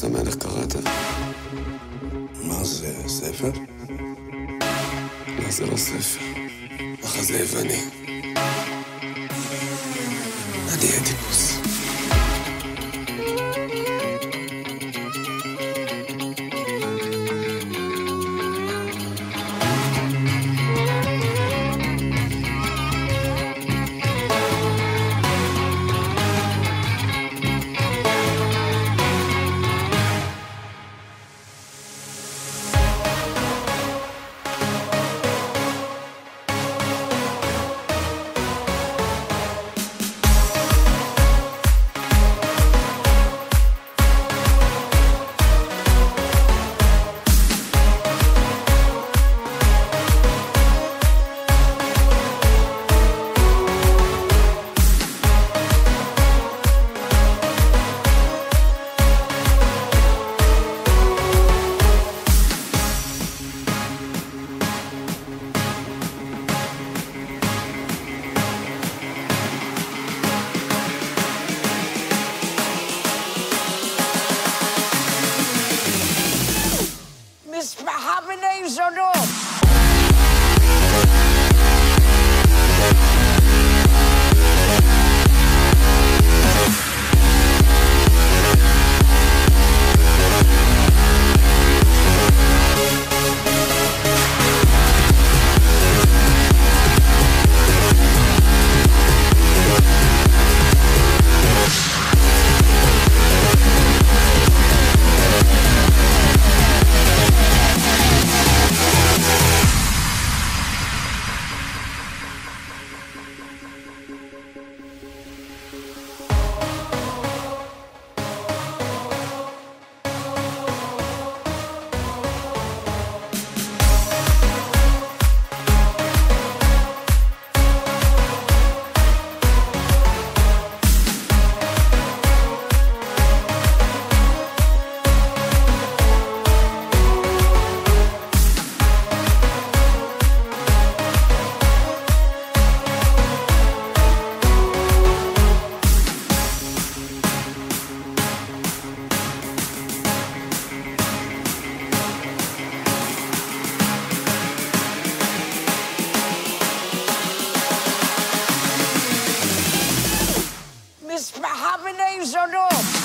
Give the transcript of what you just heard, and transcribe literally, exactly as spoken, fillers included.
פרס המלך קראת. מה זה, ספר? לא, זה לא ספר. מחזה יווני. אני אדיפוס. Mijn naam is Odom.